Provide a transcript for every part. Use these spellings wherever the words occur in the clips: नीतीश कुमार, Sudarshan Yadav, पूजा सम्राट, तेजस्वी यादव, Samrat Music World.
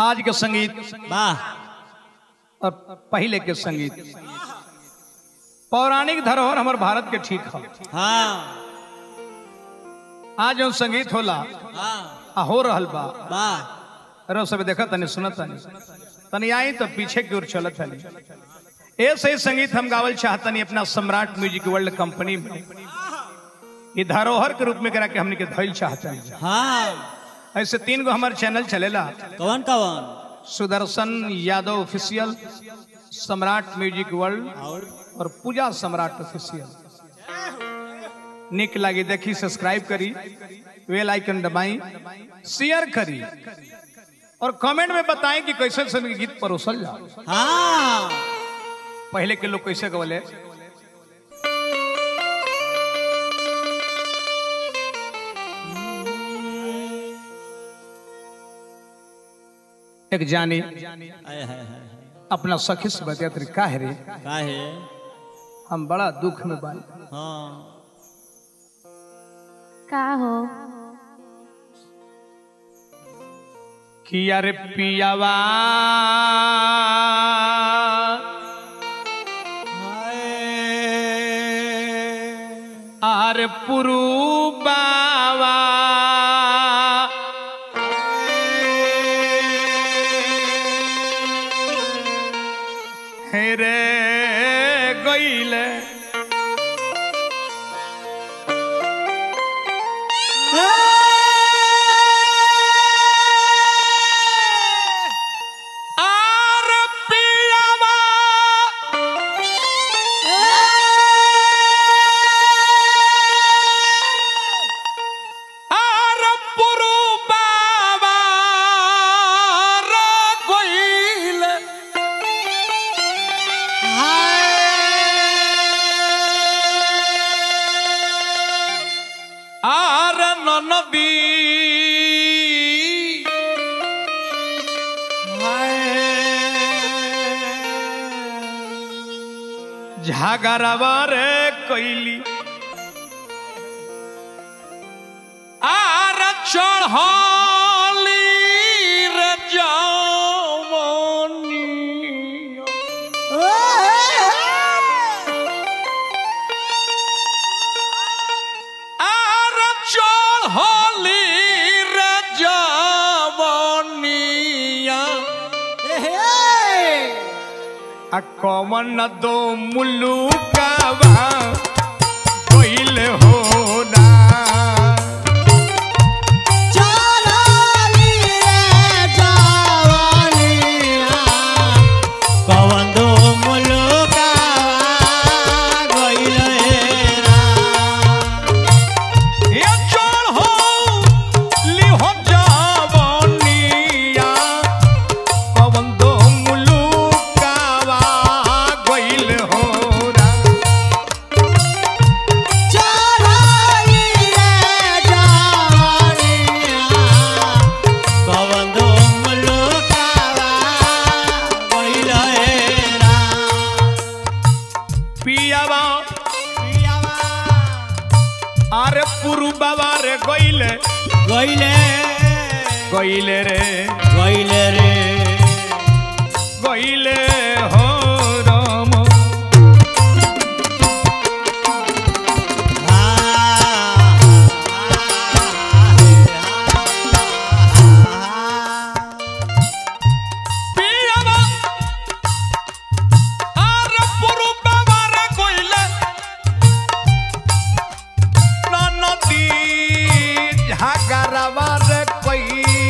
आज के संगीत वाह और पहले के संगीत पौराणिक धरोहर हमारे भारत के ठीक है। हाँ आज जो संगीत होला हो रहल बा अरे सब देखा तनी सुना तनी आई तो पीछे की ओर चलत है। ऐसे ही संगीत हम गावल चाहता नहीं अपना सम्राट म्यूजिक वर्ल्ड कंपनी में ये धरोहर के रूप में करा के हमने के धैल चाहता है। हाँ ऐसे तीन को हमारे चैनल चलेला कौन कौन Sudarshan Yadav official, Samrat music world और पूजा सम्राट ऑफिशियल। निक लगी देखी सब्सक्राइब करी, बेल आइकन दबाई, शेयर करी और कमेंट में बताएं कि कैसे संगीत गीत परोसल जाए। हाँ पहले के लोग कैसे गवले एक जानी अपना सखी से बतियात काहे हम बड़ा दुख में बाल। हाँ का हो कि यार पियवा आर पुरूबवा गईले झागरवा रे कोइली आर चढ़ाली रे जवानी आर चढ़ाली रे जवानिया कौन दो मुलुकवा गईले हो ना चढ़ाली रे जवानिया कौन दो मुलुकवा गईले ए राम ये चढ़ाली हो जवानिया कौन दो गईले रे गईले रे गईले हो राम। पियवा पुरूबवा गईले नदी झगरवा रे कोइली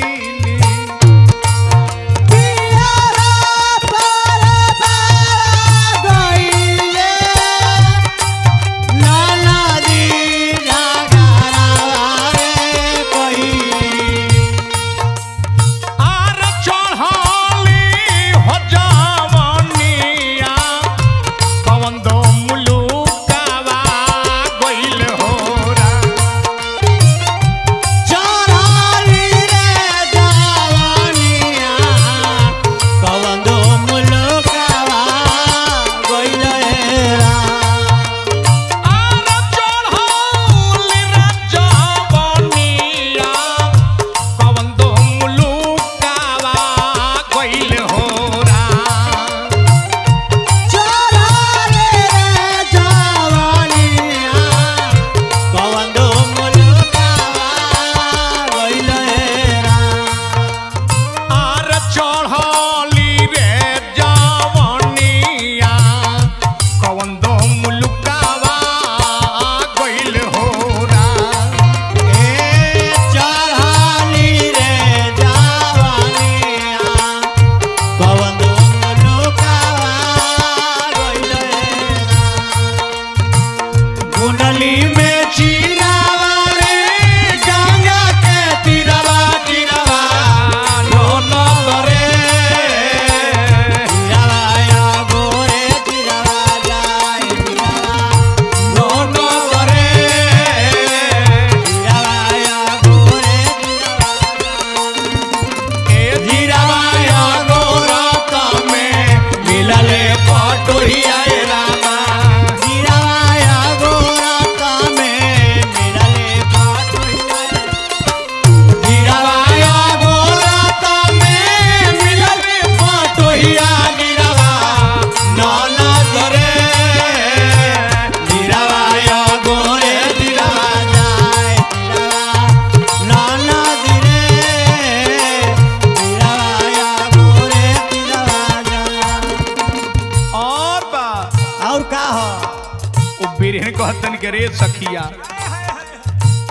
लेकिन कहतन के रे सखिया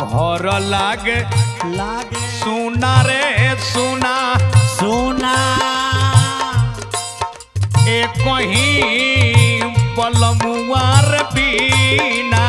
घर लाग लाग सुना रे सुना सुना एक ही पलमुआर बीना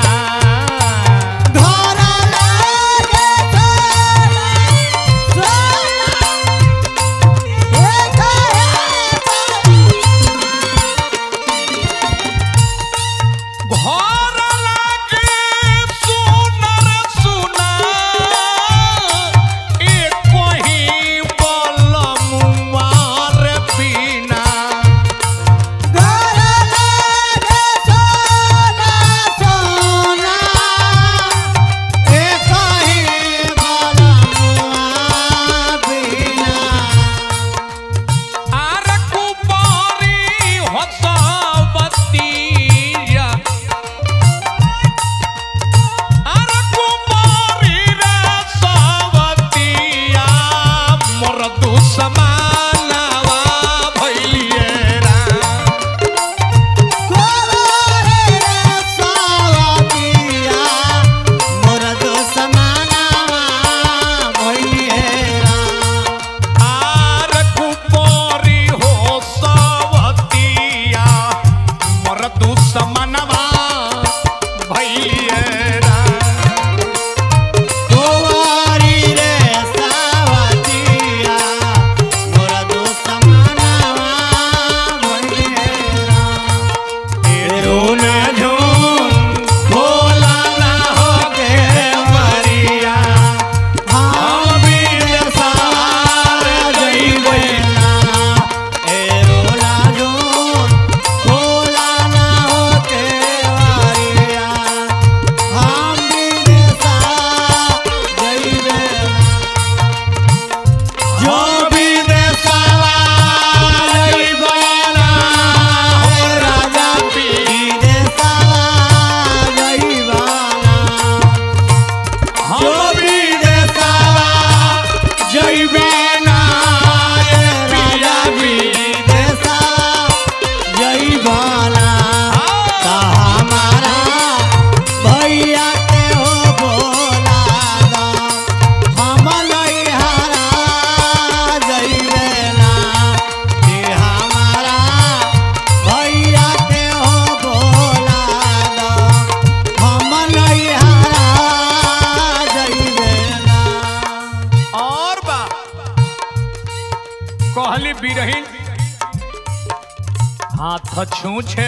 छूछे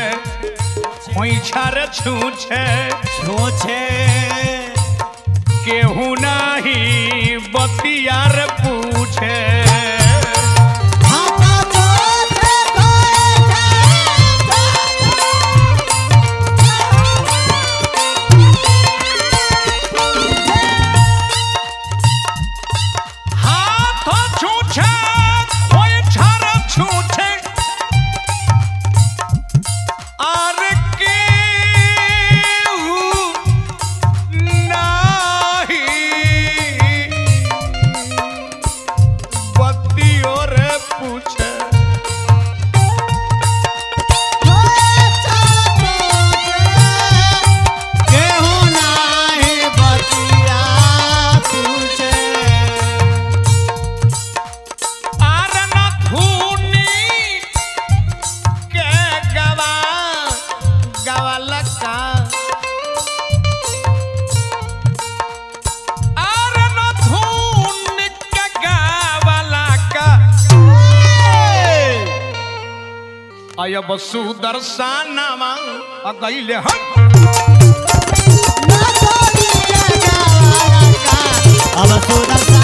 छूछे छूछे केहू नहीं बतियार पूछे सुदर्शन गईले अब सुदर्शन।